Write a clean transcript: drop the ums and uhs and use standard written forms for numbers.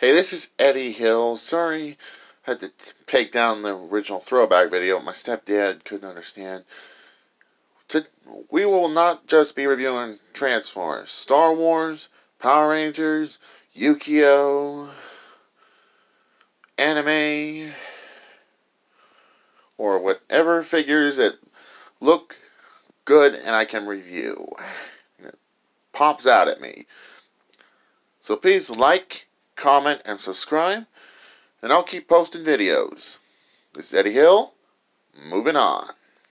Hey, this is Eddie Hill. Sorry, I had to take down the original throwback video. My stepdad couldn't understand. We will not just be reviewing Transformers, Star Wars, Power Rangers, Yukio, Anime, or whatever figures that look good and I can review. It pops out at me. So please like, comment, and subscribe, and I'll keep posting videos. This is Eddie Hill, moving on.